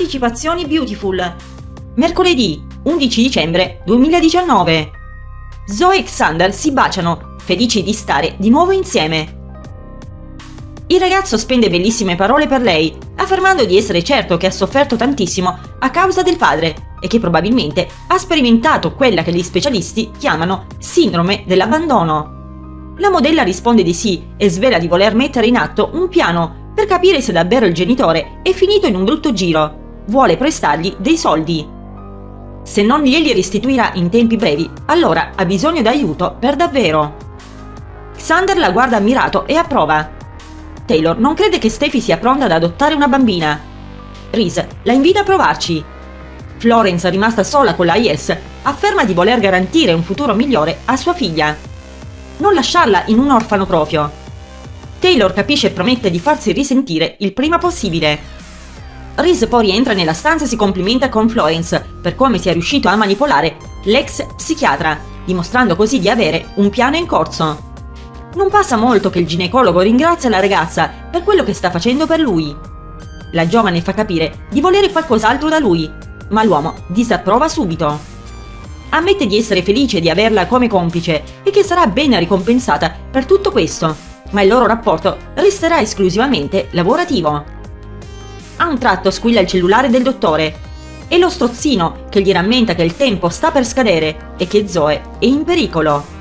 Anticipazioni Beautiful. Mercoledì 11 dicembre 2019. Zoe e Xander si baciano, felici di stare di nuovo insieme. Il ragazzo spende bellissime parole per lei, affermando di essere certo che ha sofferto tantissimo a causa del padre e che probabilmente ha sperimentato quella che gli specialisti chiamano sindrome dell'abbandono. La modella risponde di sì e svela di voler mettere in atto un piano per capire se davvero il genitore è finito in un brutto giro. Vuole prestargli dei soldi. Se non glieli restituirà in tempi brevi, allora ha bisogno d'aiuto per davvero. Xander la guarda ammirato e approva. Taylor non crede che Steffi sia pronta ad adottare una bambina. Reese la invita a provarci. Florence, rimasta sola con la IS, afferma di voler garantire un futuro migliore a sua figlia. Non lasciarla in un orfanotrofio. Taylor capisce e promette di farsi risentire il prima possibile. Reese poi rientra nella stanza e si complimenta con Florence per come sia riuscito a manipolare l'ex psichiatra, dimostrando così di avere un piano in corso. Non passa molto che il ginecologo ringrazia la ragazza per quello che sta facendo per lui. La giovane fa capire di volere qualcos'altro da lui, ma l'uomo disapprova subito. Ammette di essere felice di averla come complice e che sarà ben ricompensata per tutto questo, ma il loro rapporto resterà esclusivamente lavorativo. A un tratto squilla il cellulare del dottore. È lo strozzino che gli rammenta che il tempo sta per scadere e che Zoe è in pericolo.